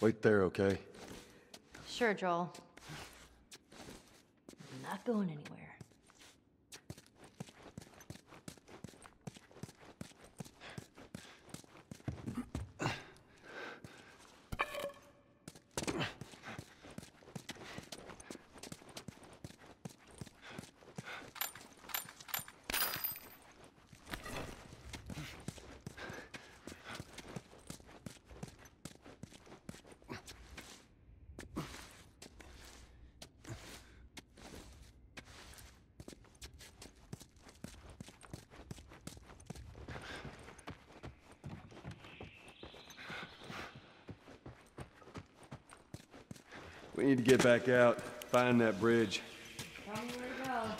Wait there, okay? Sure, Joel. I'm not going anywhere. We need to get back out, find that bridge. Tell me where to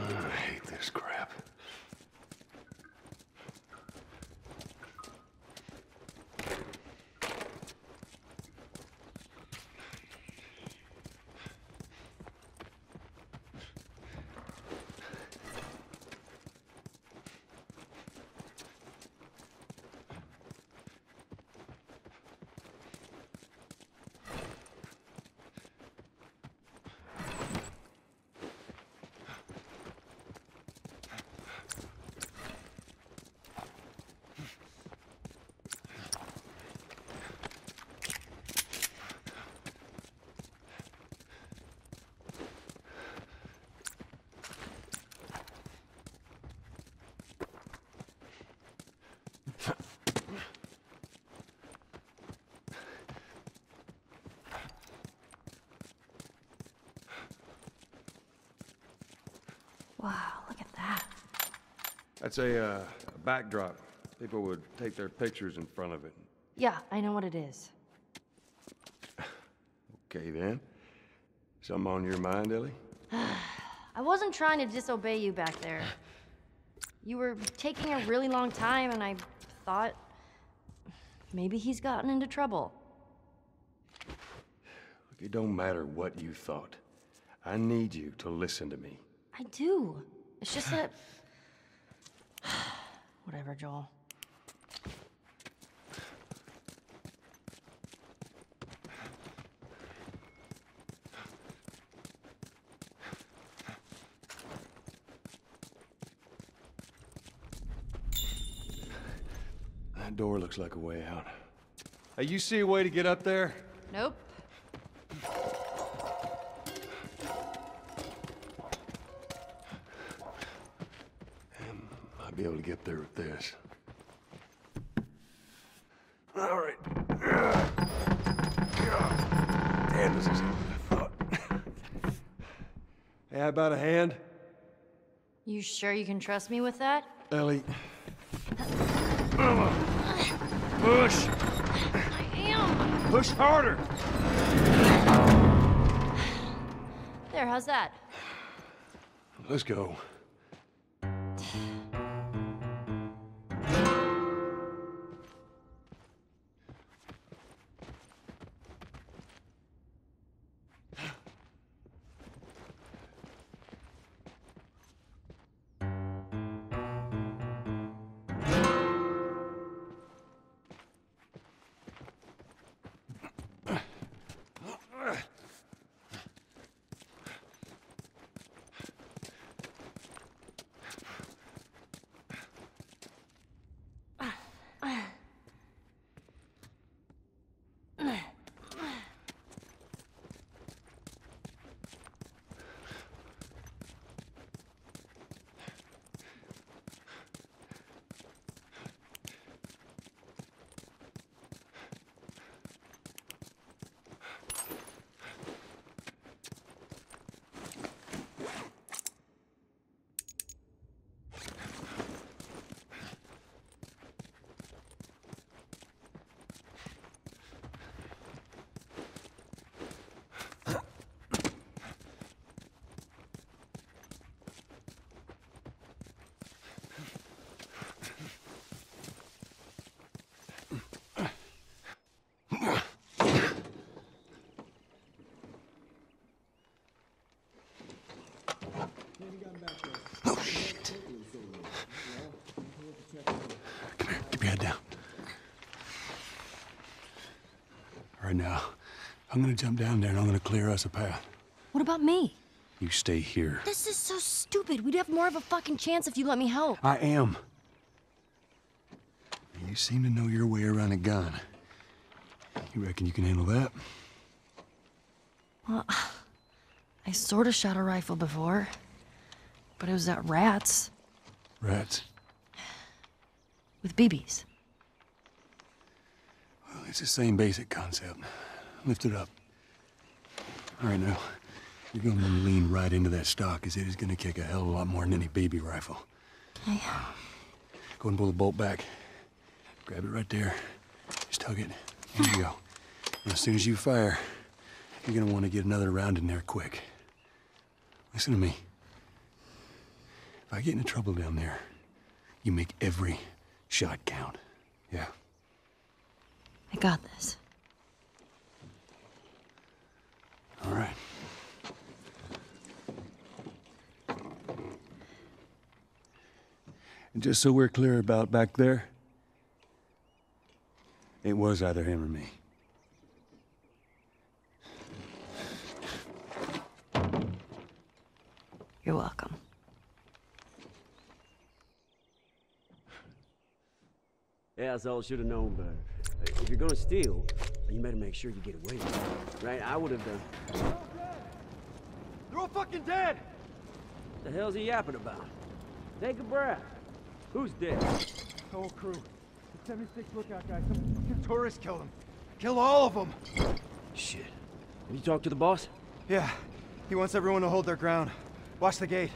go. I hate this crap. Wow, look at that. That's a backdrop. People would take their pictures in front of it. Yeah, I know what it is. Okay, then. Something on your mind, Ellie? I wasn't trying to disobey you back there. You were taking a really long time, and I thought maybe he's gotten into trouble. Look, it don't matter what you thought. I need you to listen to me. I do. It's just that... Whatever, Joel. That door looks like a way out. Hey, you see a way to get up there? Nope. Be able to get there with this. All right. Damn, this is what I thought. Hey, how about a hand? You sure you can trust me with that? Ellie. Push. I am. Push harder. There, how's that? Let's go. right now. I'm gonna jump down there and I'm gonna clear us a path. What about me? You stay here. This is so stupid. We'd have more of a fucking chance if you let me help. I am. You seem to know your way around a gun. You reckon you can handle that? Well, I sort of shot a rifle before, but it was at rats. Rats? With BBs. Well, it's the same basic concept. Lift it up. All right, now, you're going to lean right into that stock, because it is going to kick a hell of a lot more than any BB rifle. Okay. Go and pull the bolt back. Grab it right there. Just tug it. Here you go. And as soon as you fire, you're going to want to get another round in there quick. Listen to me. If I get into trouble down there, you make every shot count. Yeah? I got this. All right. And just so we're clear about back there, it was either him or me. You're welcome. Yeah, so I should have known better. If you're gonna steal, you better make sure you get away with it. Right? I would have done. They're all fucking dead! What the hell's he yapping about? Take a breath. Who's dead? The whole crew. The 76 lookout guys. Some fucking tourists killed them. Kill all of them! Shit. Have you talked to the boss? Yeah. He wants everyone to hold their ground. Watch the gate.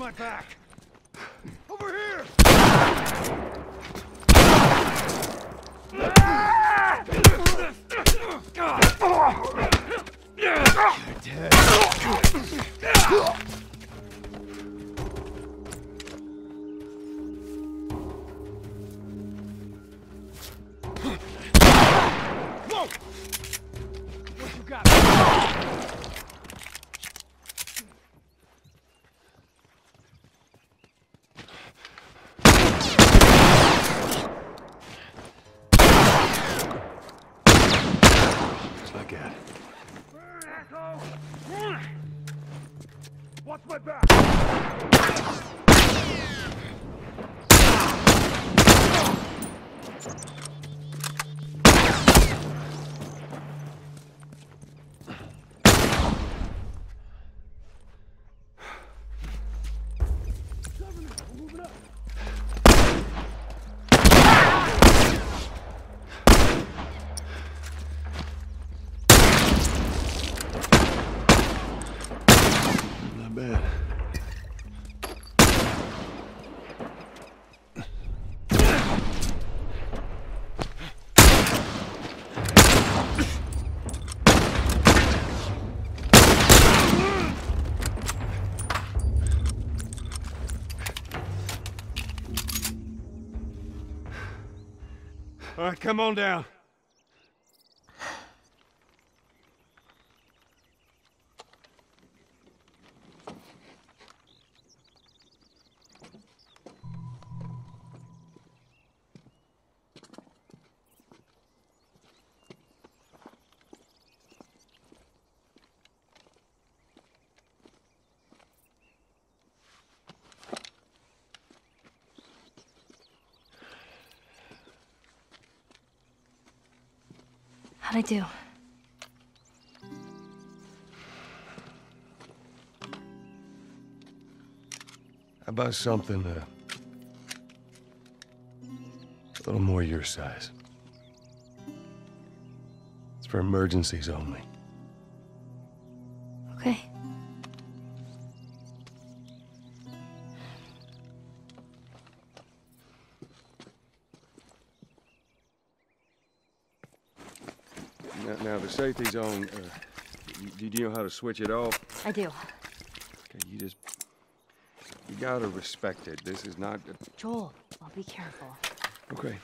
My back. Over here. Whoa. What you got? Watch my back! All right, come on down. How'd I do? How about something a little more your size? It's for emergencies only. Okay. Now the safety's on. Do you know how to switch it off? I do. Okay, you gotta respect it. This is not... Joel, I'll be careful. Okay.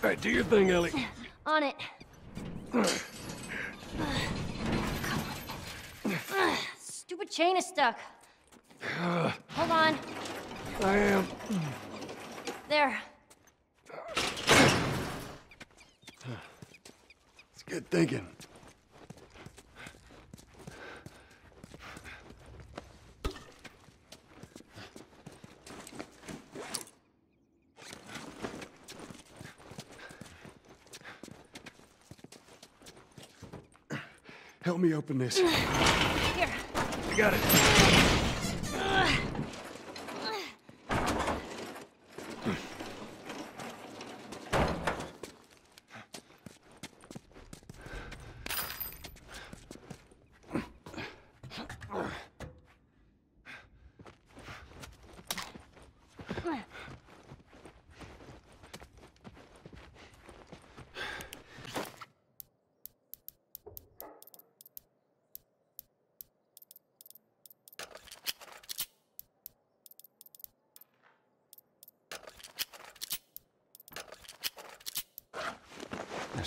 All right, do your thing, Ellie. On it. Stupid chain is stuck. Hold on. I am. There. It's good thinking. Help me open this. Here. I got it.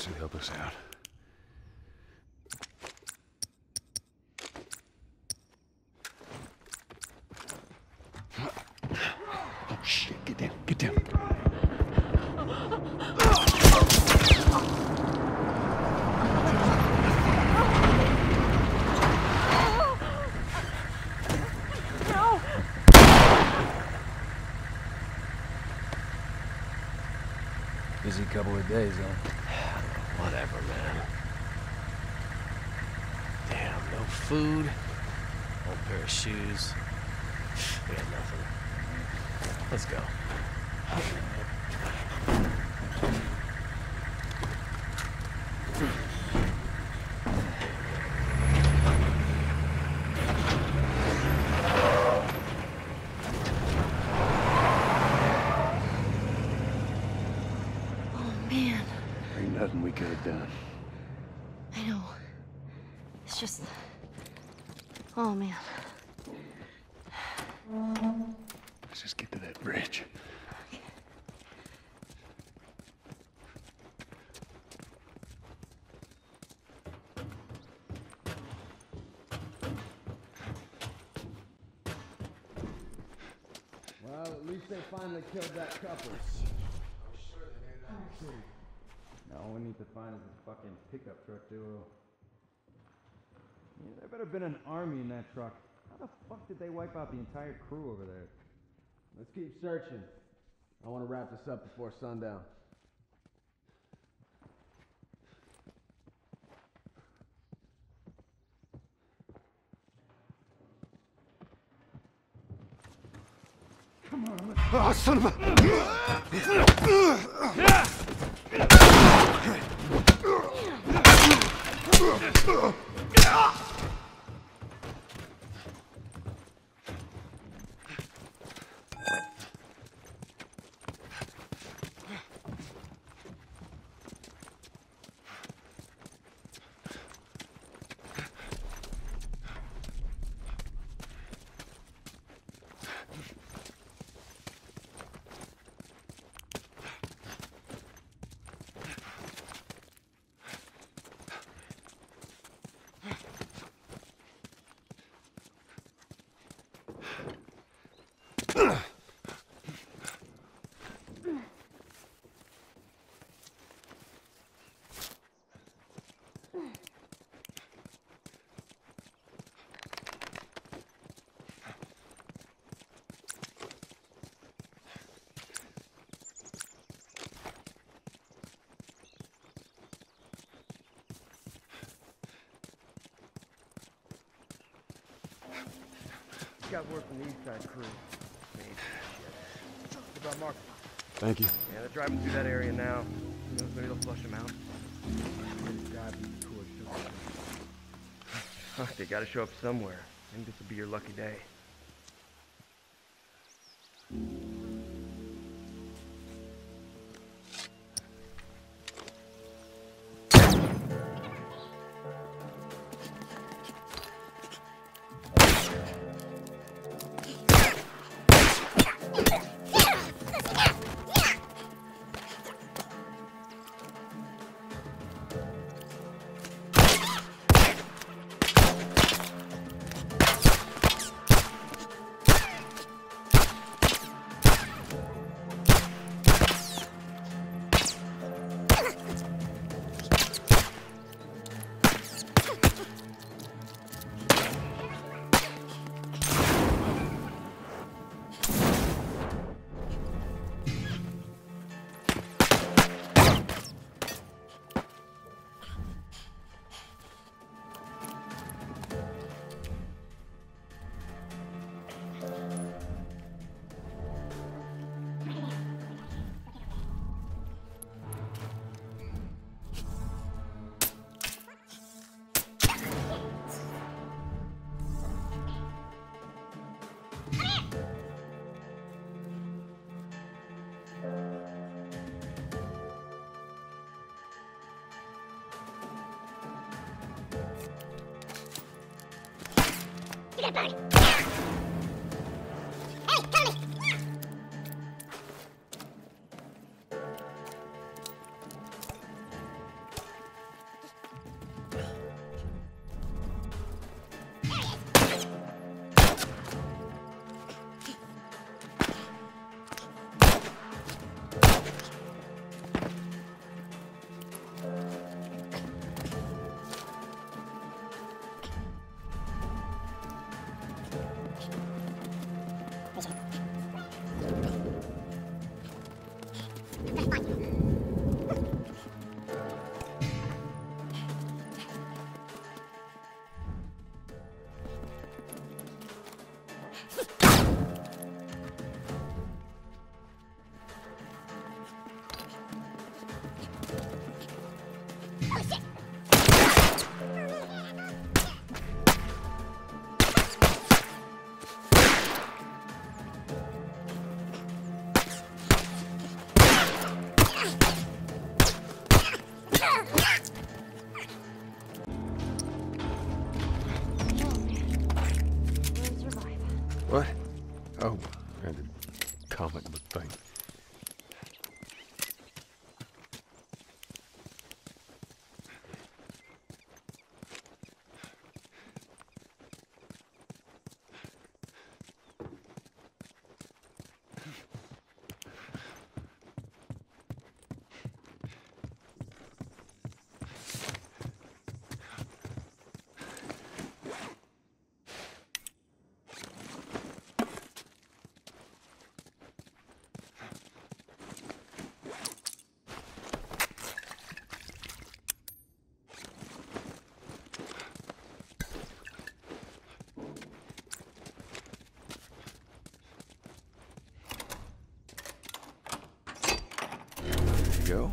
This should help us out. Oh shit, get down, get down. Busy couple of days, huh? Whatever, man. Damn, no food, old pair of shoes. We have nothing. Let's go. Done. I know. It's just... oh, man. Let's just get to that bridge. Okay. Well, at least they finally killed that couple. I'm sure they made it out. All we need to find is a fucking pickup truck duo. Yeah, there better have been an army in that truck. How the fuck did they wipe out the entire crew over there? Let's keep searching. I want to wrap this up before sundown. Come on, let's... oh, son of a... Got work from the east side crew. About Mark. Thank you. Yeah, they're driving through that area now. Maybe they'll flush them out. Fuck, they gotta show up somewhere. I think this will be your lucky day. Bye. What? Oh, random comic book thing. Go.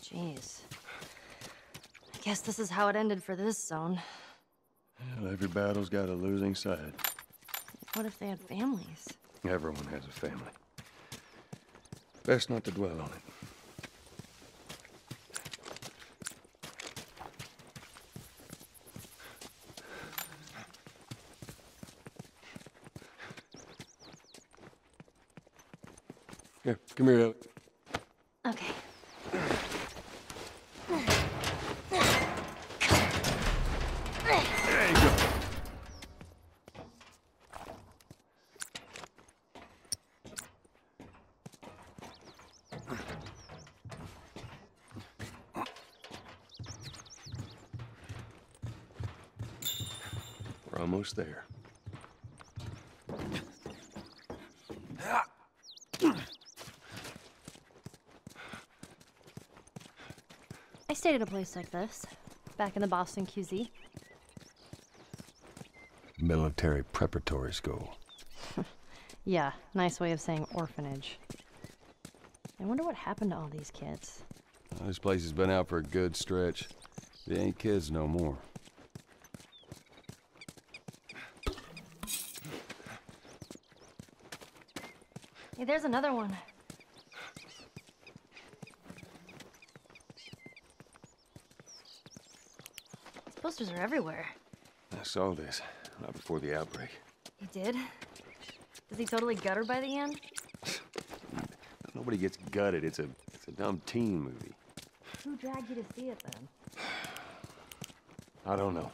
Jeez. I guess this is how it ended for this zone. Well, every battle's got a losing side. What if they had families? Everyone has a family. Best not to dwell on it. Here, come here, Ellie. Almost there. I stayed at a place like this, back in the Boston QZ. Military preparatory school. Yeah, nice way of saying orphanage. I wonder what happened to all these kids. Well, this place has been out for a good stretch. They ain't kids no more. There's another one. These posters are everywhere. I saw this right before the outbreak. You did? Does he totally gut her by the end? Nobody gets gutted. It's a dumb teen movie. Who dragged you to see it then? I don't know.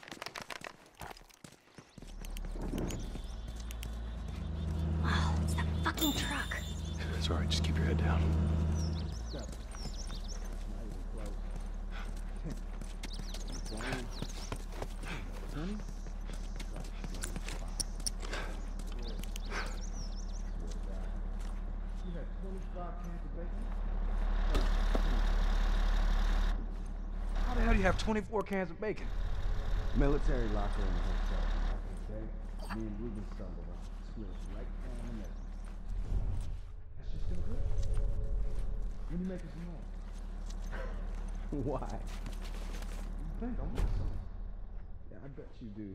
Wow, it's that fucking truck. It's all right, just keep your head down. How the hell do you have 24 cans of bacon? Military locker in the hotel. Me and Ruben stumbled on it. Right down the middle. When you make us noise. Why? You think I want some? Yeah, I bet you do.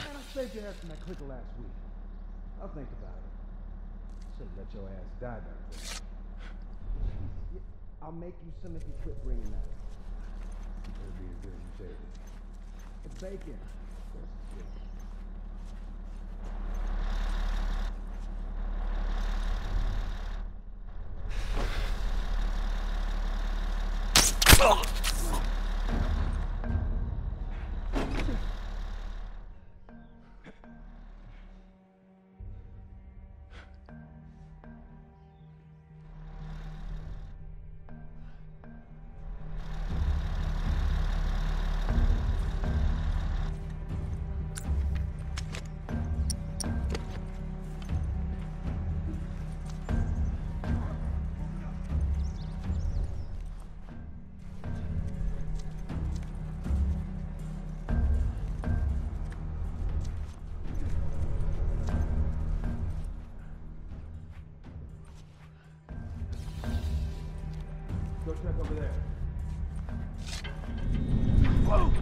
Man, I saved your ass from that clicker last week. I'll think about it. Should've let your ass die back. I'll make you some if you quit bringing that. It'll be as good as you take it. It's bacon. Of course it's good. Go check over there. Whoa!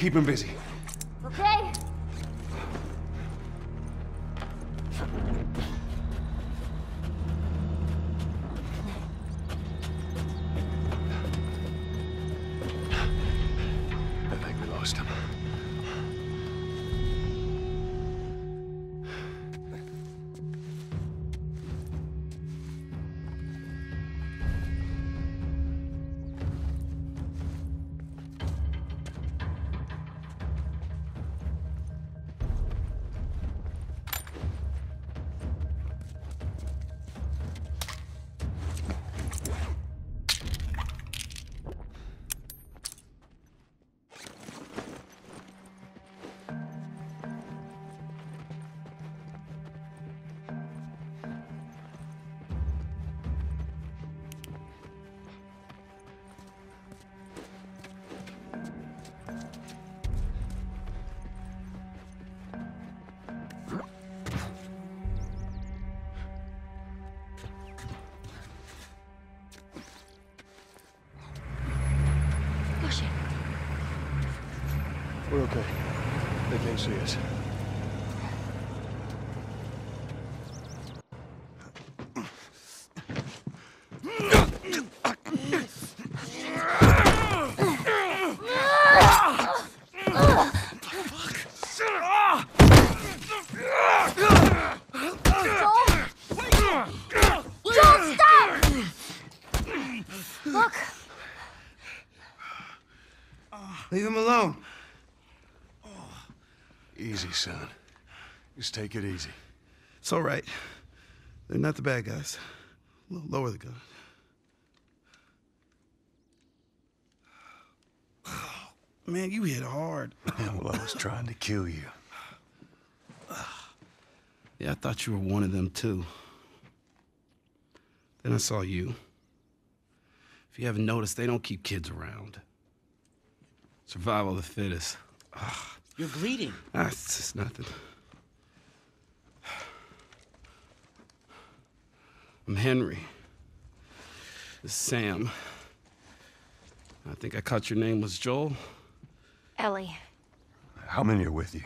Keep him busy. Okay. I think we lost him. We're okay. They can't see us. Easy, son. Just take it easy. It's all right. They're not the bad guys. Lower the gun. Oh, man, you hit hard. Well, I was trying to kill you. Yeah, I thought you were one of them, too. Then I saw you. If you haven't noticed, they don't keep kids around. Survival of the fittest. Ugh. You're bleeding. It's just nothing. I'm Henry. This is Sam. I think I caught your name was Joel. Ellie. How many are with you?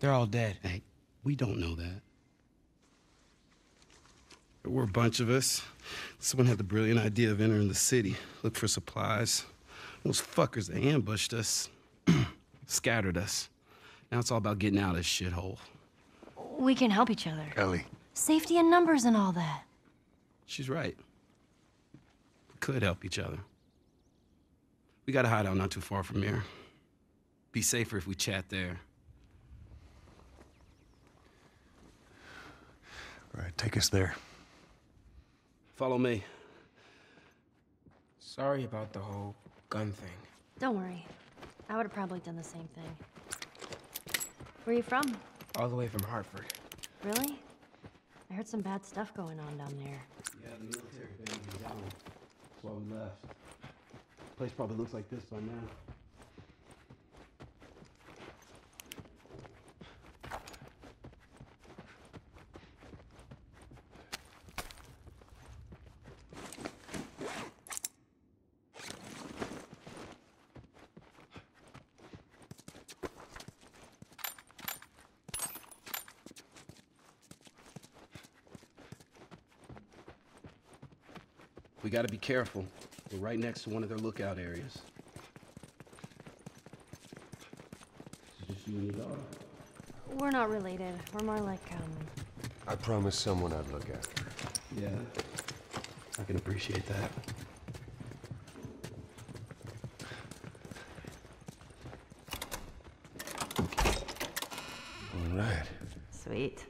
They're all dead. Hey, we don't know that. There were a bunch of us. Someone had the brilliant idea of entering the city, look for supplies. Those fuckers, they ambushed us, scattered us. Now it's all about getting out of this shithole. We can help each other. Ellie. Safety in numbers and all that. She's right. We could help each other. We got a hideout not too far from here. Be safer if we chat there. All right, take us there. Follow me. Sorry about the whole gun thing. Don't worry. I would have probably done the same thing. Where are you from? All the way from Hartford. Really? I heard some bad stuff going on down there. Yeah, the military base is down. That's why we left. The place probably looks like this by now. We gotta be careful. We're right next to one of their lookout areas. Just you and your daughter. We're not related. We're more like, I promised someone I'd look after. Yeah. I can appreciate that. All right. Sweet.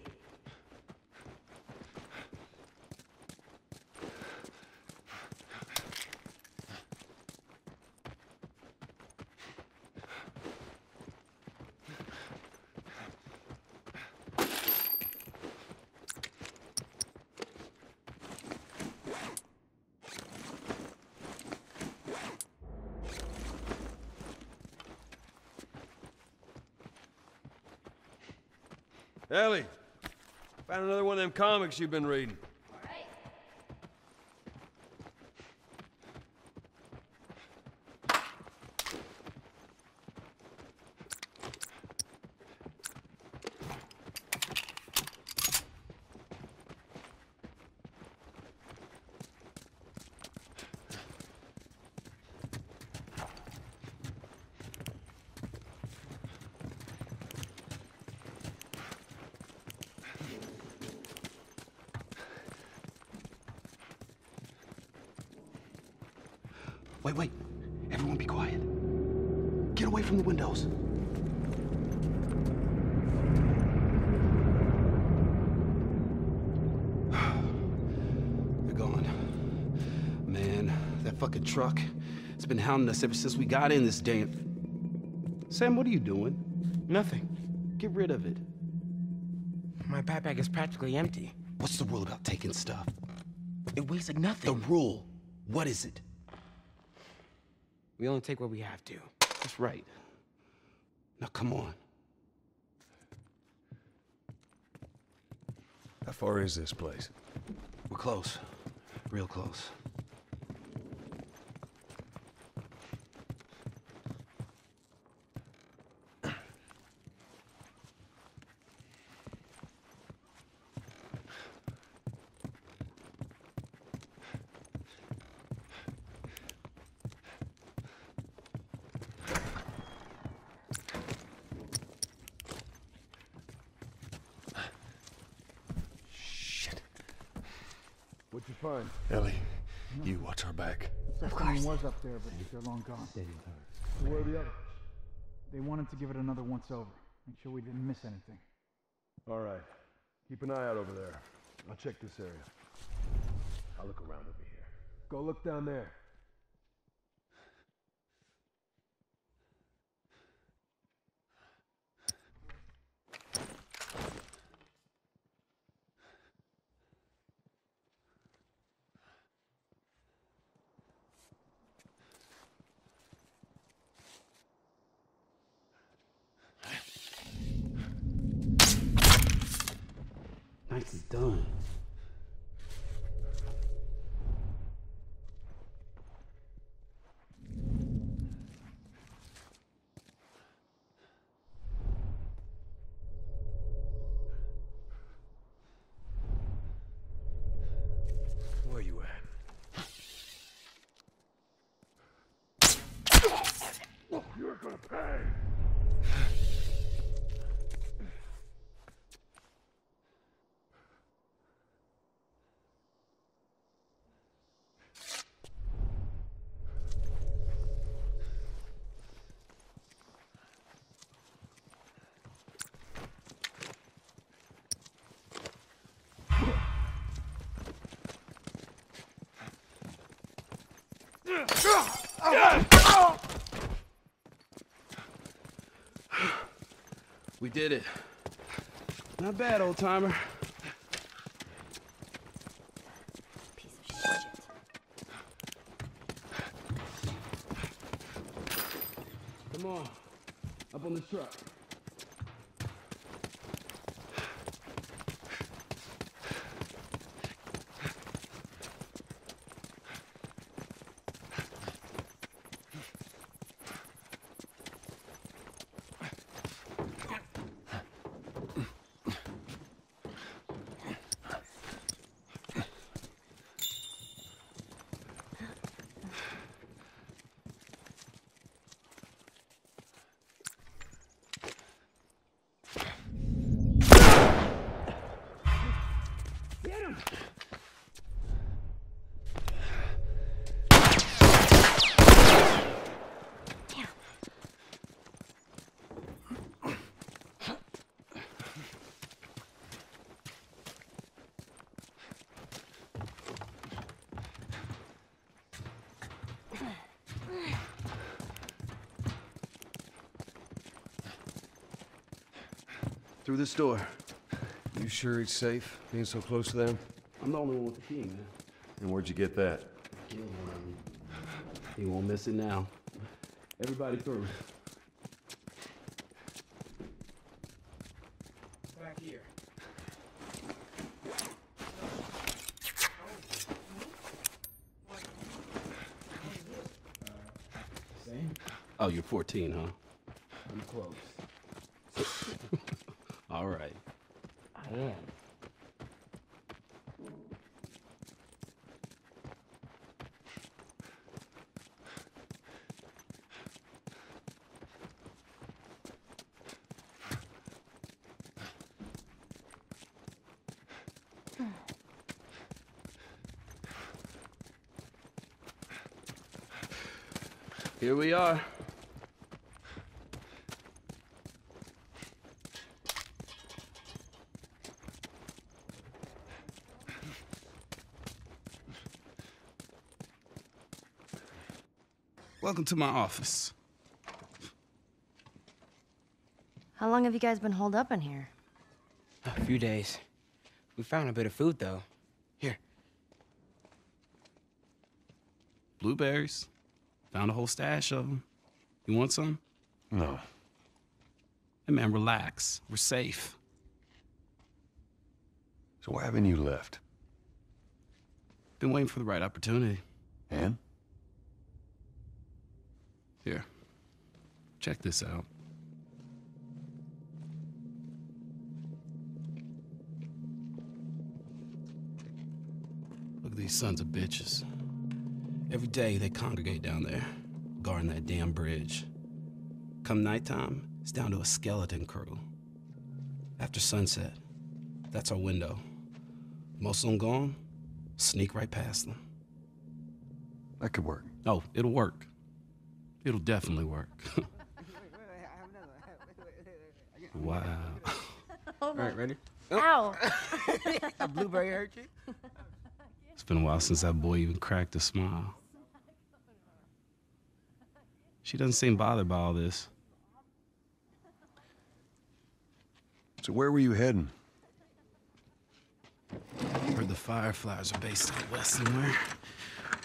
Ellie, found another one of them comics you've been reading. All right. Wait, wait. Everyone be quiet. Get away from the windows. They're gone. Man, that fucking truck. It's been hounding us ever since we got in this damn... Sam, what are you doing? Nothing. Get rid of it. My backpack is practically empty. What's the rule about taking stuff? It weighs like nothing. The rule. What is it? We only take what we have to. That's right. Now, come on. How far is this place? We're close. Real close. fine. Ellie, you watch our back. Of course. Was up there, but they're long gone. Where are the others? They wanted to give it another once over. Make sure we didn't miss anything. All right. Keep an eye out over there. I'll check this area. I'll look around over here. Go look down there. Nicely done. Where you at? You're gonna pay! We did it. Not bad, old timer. Piece of shit. Come on. Up on the truck. Through this door. You sure it's safe, being so close to them? I'm the only one with the key, man. And where'd you get that? He won't miss it now. Everybody through. Back here. Same? Oh, you're 14, huh? I'm close. All right. I am. Here we are. Welcome to my office. How long have you guys been holed up in here? A few days. We found a bit of food, though. Here. Blueberries. Found a whole stash of them. You want some? No. Hey, man, relax. We're safe. So why haven't you left? Been waiting for the right opportunity. And? Here, check this out. Look at these sons of bitches. Every day they congregate down there, guarding that damn bridge. Come nighttime, it's down to a skeleton crew. After sunset, that's our window. Most of them gone, Sneak right past them. That could work. Oh, it'll work. It'll definitely work. Wow. All right, ready? Ow! A blueberry hurt you? It's been a while since that boy even cracked a smile. She doesn't seem bothered by all this. So where were you heading? I heard the Fireflies are based out west somewhere.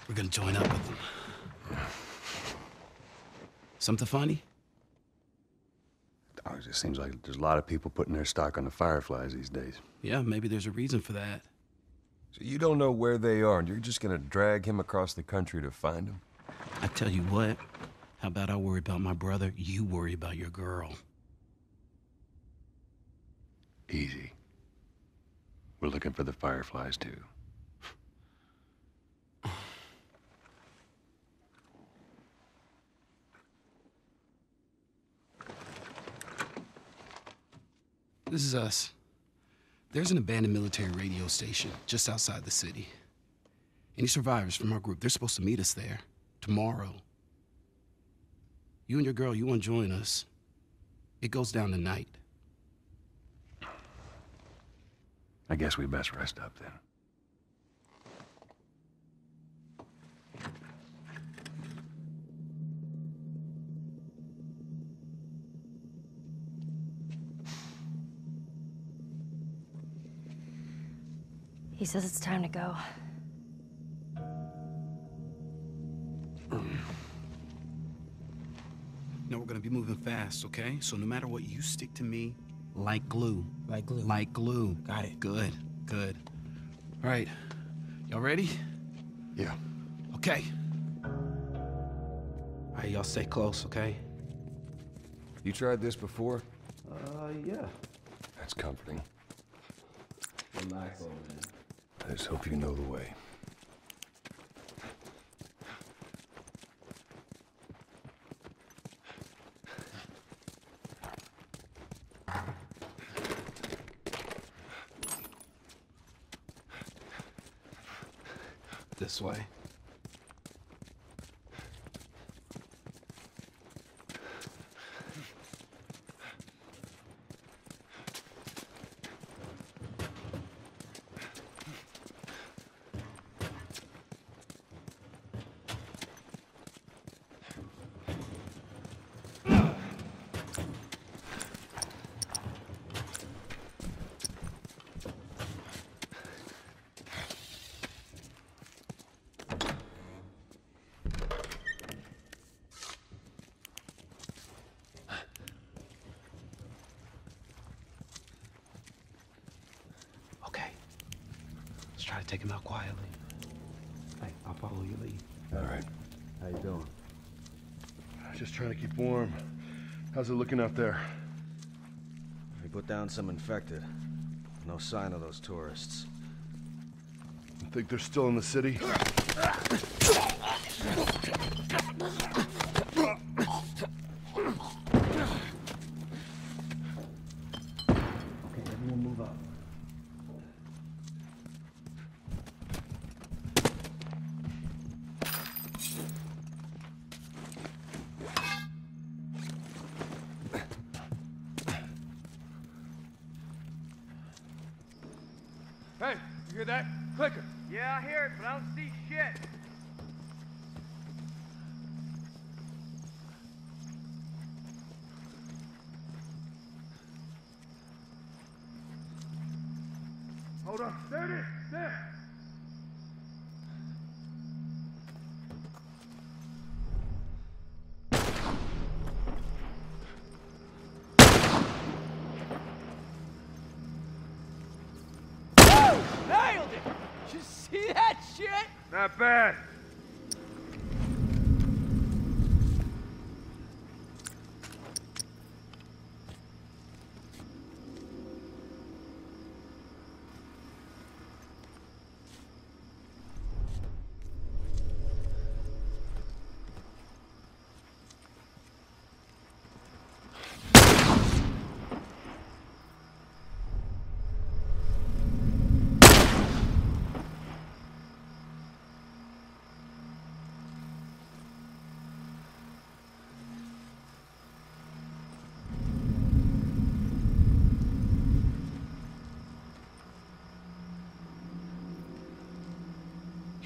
We're gonna join up with them. Something funny? Oh, it just seems like there's a lot of people putting their stock on the Fireflies these days. Yeah, maybe there's a reason for that. So you don't know where they are, and you're just gonna drag him across the country to find them? I tell you what, how about I worry about my brother, you worry about your girl. Easy. We're looking for the Fireflies, too. This is us. There's an abandoned military radio station just outside the city. Any survivors from our group, they're supposed to meet us there tomorrow. You and your girl, you want to join us. It goes down tonight. I guess we best rest up then. He says it's time to go. Now we're gonna be moving fast, okay? So no matter what, you stick to me like glue. Like glue. Like glue. Got it. Good, good. All right, y'all ready? Yeah. Okay. All right, y'all stay close, okay? You tried this before? Yeah. That's comforting. Relax, old man. I just hope you know the way. This way. Try to take him out quietly. Hey, I'll follow your lead. All right. How you doing? Just trying to keep warm. How's it looking out there? They put down some infected. No sign of those tourists. I think they're still in the city. Hey, you hear that? Clicker. Yeah, I hear it, but I don't see shit. Hold on. There it is. There. See that shit? Not bad.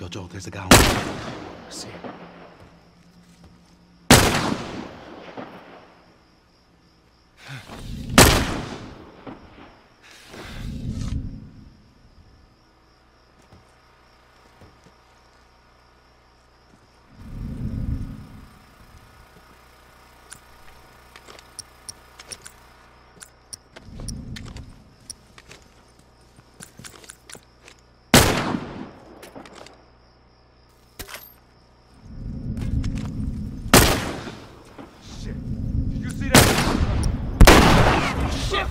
Joel, there's a guy on the wall. I see him.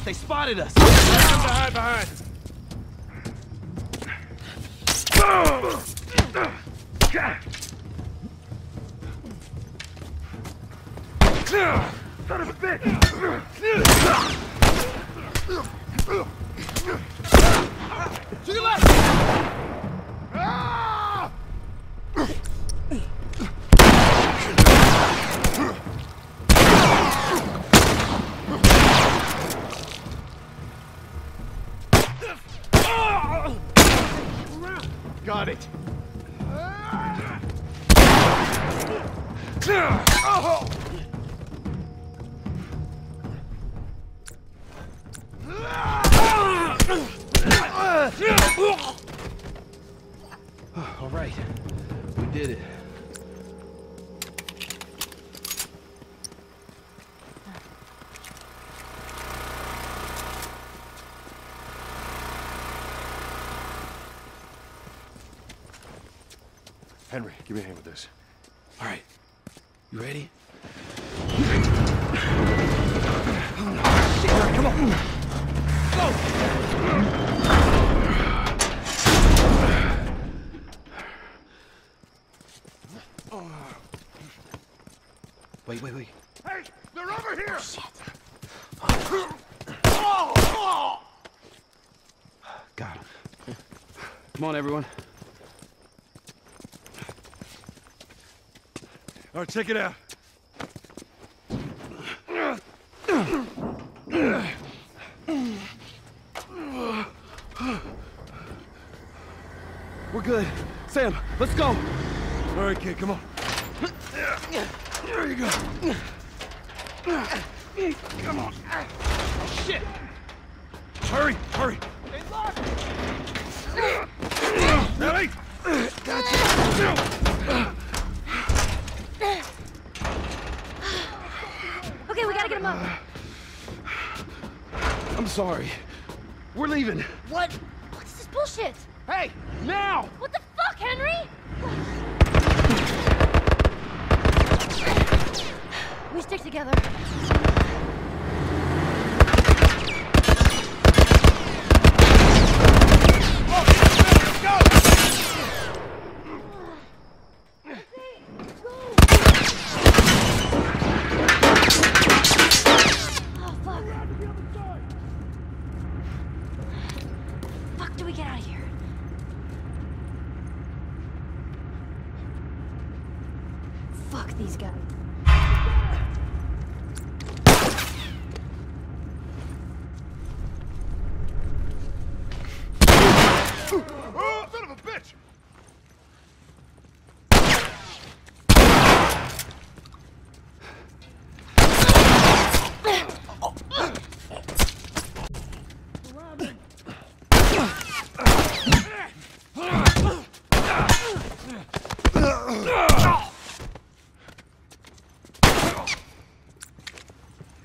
They spotted us! Behind! Son of a bitch! To the left! Got it. All right, we did it. Henry, give me a hand with this. All right. You ready? Oh, no. Shit, all right, come on. Go! Wait. Hey, they're over here! Oh, shit. Got him. Come on, everyone. All right, check it out. We're good. Sam, let's go. All right, kid, come on. There you go. Come on. Oh, shit. Hurry. Hey, lock. Ellie! Gotcha. Okay, we gotta get him up. I'm sorry. We're leaving. What? What's this bullshit? Hey, now! What the fuck, Henry? We stick together. These guys. Oh, son of a bitch!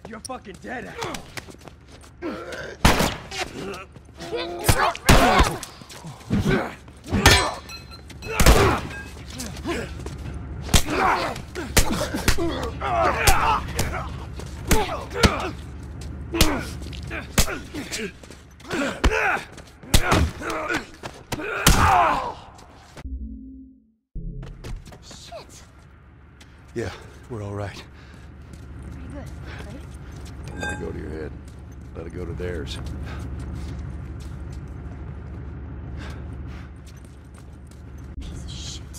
You're fucking dead. Shit. Yeah, we're all right. Let it go to your head. Let it go to theirs. Piece of shit.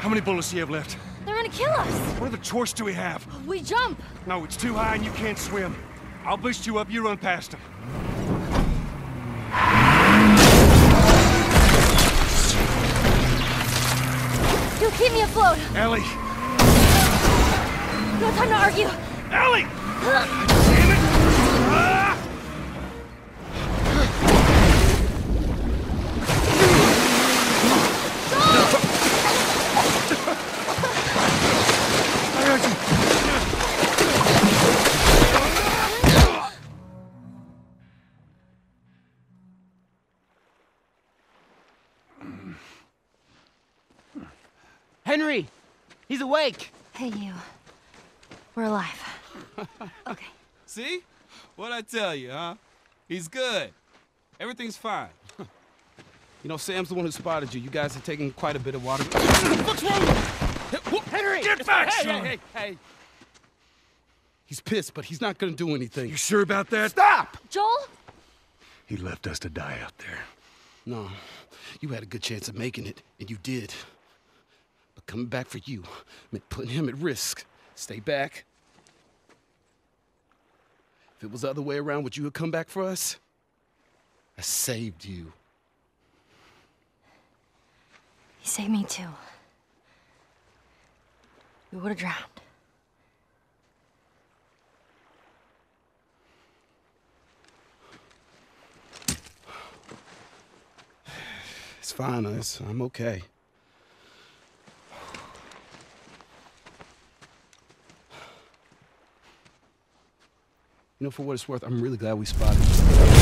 How many bullets do you have left? They're gonna kill us. What other choice do we have? We jump. No, it's too high and you can't swim. I'll boost you up, you run past them. You'll keep me afloat. Ellie. No time to argue. Ellie! Damn it! Henry! He's awake! Hey, you. We're alive. Okay. See? What'd I tell you, huh? He's good. Everything's fine. You know, Sam's the one who spotted you. You guys are taking quite a bit of water. What's wrong with you? Henry! Get back, son! Hey. He's pissed, but he's not gonna do anything. You sure about that? Stop! Joel? He left us to die out there. No. You had a good chance of making it, and you did. Coming back for you meant putting him at risk. Stay back. If it was the other way around, would you have come back for us? I saved you. You saved me too. We would have drowned. It's fine, I'm okay. You know, for what it's worth, I'm really glad we spotted you.